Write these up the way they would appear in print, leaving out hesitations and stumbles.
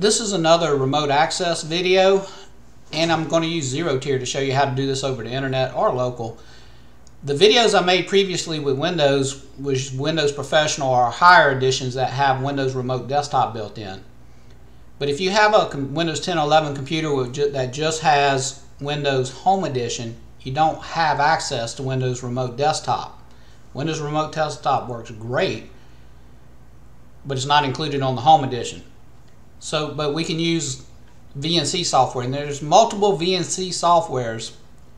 This is another remote access video, and I'm going to use ZeroTier to show you how to do this over the internet or local. The videos I made previously with Windows was Windows Professional or higher editions that have Windows Remote Desktop built in. But if you have a Windows 10 or 11 computer that just has Windows Home Edition, you don't have access to Windows Remote Desktop. Windows Remote Desktop works great, but it's not included on the Home Edition. So, but we can use VNC software, and there's multiple VNC softwares.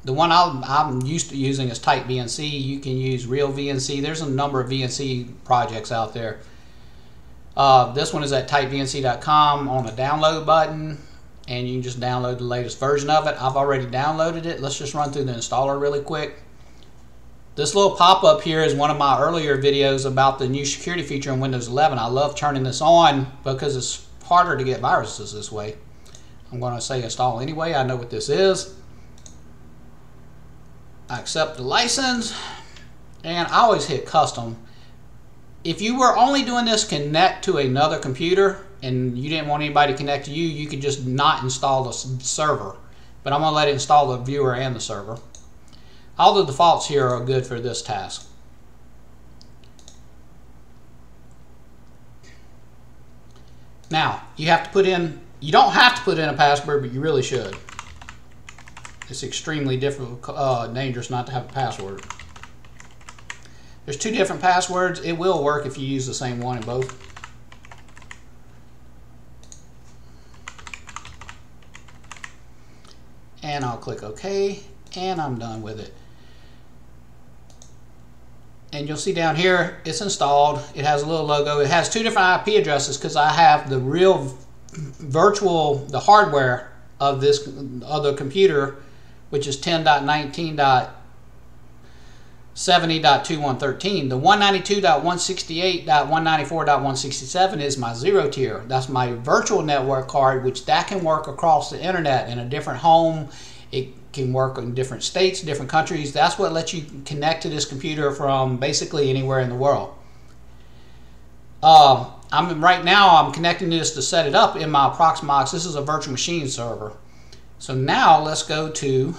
The one I'm used to using is TightVNC. You can use Real VNC. There's a number of VNC projects out there. This one is at TightVNC.com on a download button, and you can just download the latest version of it. I've already downloaded it. Let's just run through the installer really quick. This little pop-up here is one of my earlier videos about the new security feature in Windows 11. I love turning this on because it's harder to get viruses this way. I'm going to say install anyway. I know what this is. I accept the license, and I always hit custom. If you were only doing this connect to another computer and you didn't want anybody to connect to you, you could just not install the server. But I'm going to let it install the viewer and the server. All the defaults here are good for this task. Now, you don't have to put in a password, but you really should. It's extremely dangerous not to have a password. There's two different passwords. It will work if you use the same one in both. And I'll click OK, and I'm done with it. And you'll see down here, it's installed. It has a little logo. It has two different IP addresses because I have the real the hardware of this other computer, which is 10.19.70.2113. The 192.168.194.167 is my ZeroTier. That's my virtual network card, which that can work across the internet in a different home. It can work in different states, different countries. That's what lets you connect to this computer from basically anywhere in the world. Right now I'm connecting this to set it up in my Proxmox. This is a virtual machine server. So now let's go to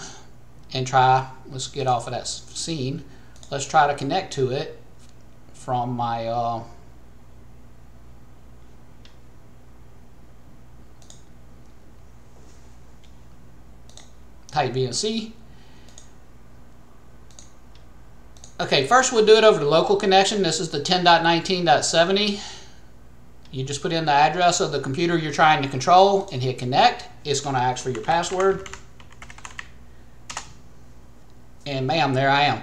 and try. Let's get off of that scene. Let's try to connect to it from my TightVNC. Okay, first we'll do it over the local connection. This is the 10.19.70. You just put in the address of the computer you're trying to control and hit connect. It's going to ask for your password. And ma'am, there I am.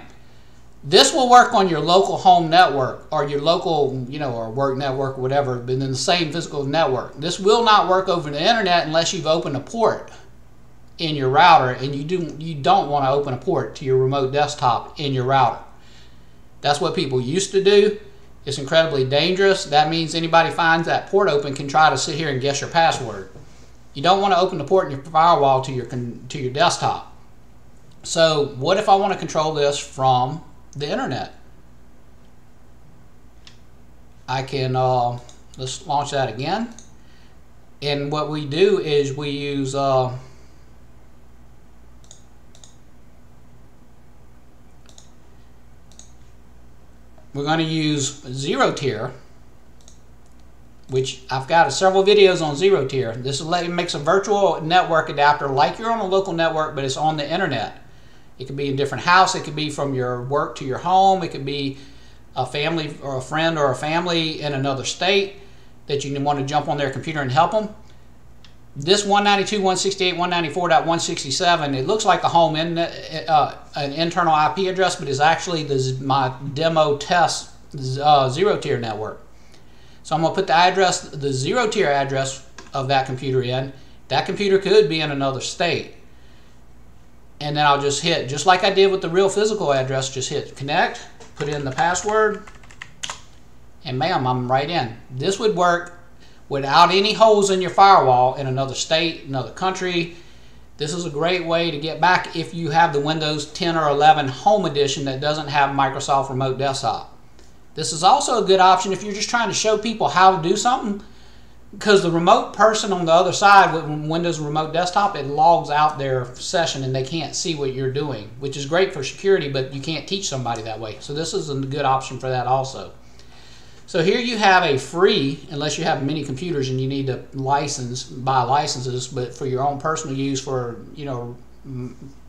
This will work on your local home network or your local, or work network, or whatever, but in the same physical network. This will not work over the internet unless you've opened a port in your router, and you don't want to open a port to your remote desktop in your router. That's what people used to do. It's incredibly dangerous. That means anybody finds that port open can try to sit here and guess your password. You don't want to open the port in your firewall to your desktop. So what if I want to control this from the internet? I can let's launch that again. And what we do is we use we're going to use ZeroTier, which I've got several videos on ZeroTier. This makes a virtual network adapter like you're on a local network, but it's on the internet. It could be in a different house. It could be from your work to your home. It could be a family or a friend or a family in another state that you want to jump on their computer and help them. This 192.168.194.167, it looks like a home an internal IP address, but it's actually my demo test ZeroTier network. So I'm going to put the ZeroTier address of that computer in. That computer could be in another state. And then I'll just hit, just like I did with the real physical address, just hit connect, put in the password, and ma'am, I'm right in. This would work without any holes in your firewall in another state, another country. This is a great way to get back if you have the Windows 10 or 11 Home Edition that doesn't have Microsoft Remote Desktop. This is also a good option if you're just trying to show people how to do something. because the remote person on the other side with Windows Remote Desktop, it logs out their session and they can't see what you're doing, which is great for security, but you can't teach somebody that way. So this is a good option for that also. So here you have a free, unless you have many computers and you need to buy licenses, but for your own personal use, for, you know,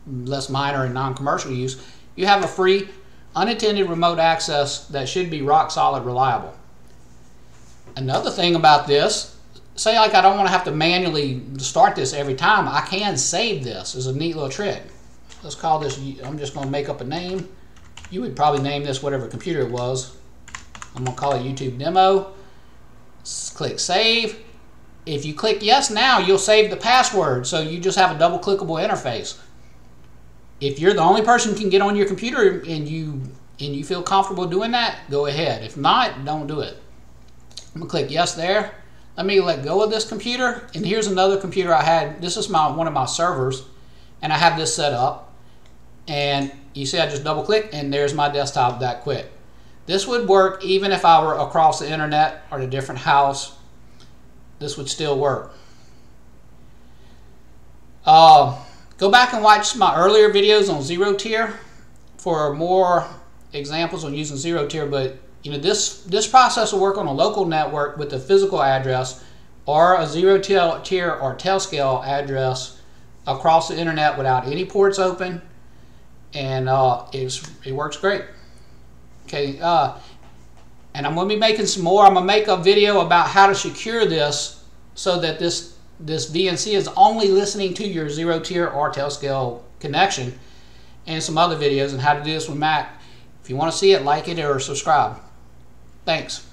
less minor and non-commercial use, you have a free unattended remote access that should be rock solid reliable. Another thing about this, say like I don't want to have to manually start this every time, I can save this. Is a neat little trick. Let's call this, I'm just going to make up a name. You would probably name this whatever computer it was. I'm going to call it YouTube Demo. Click Save. If you click yes now, you'll save the password, so you just have a double clickable interface. If you're the only person who can get on your computer and you feel comfortable doing that, go ahead. If not, don't do it. I'm going to click yes there. Let me let go of this computer. And here's another computer I had. This is one of my servers, and I have this set up. And you see I just double click, and there's my desktop that quick. This would work even if I were across the internet or in a different house. This would still work. Go back and watch my earlier videos on ZeroTier for more examples on using ZeroTier, but you know, this process will work on a local network with a physical address or a ZeroTier or Tailscale address across the internet without any ports open, and it works great. Okay, and I'm going to be making some more. I'm going to make a video about how to secure this so that this VNC is only listening to your ZeroTier or Tailscale connection, and some other videos on how to do this with Mac. If you want to see it, like it or subscribe. Thanks.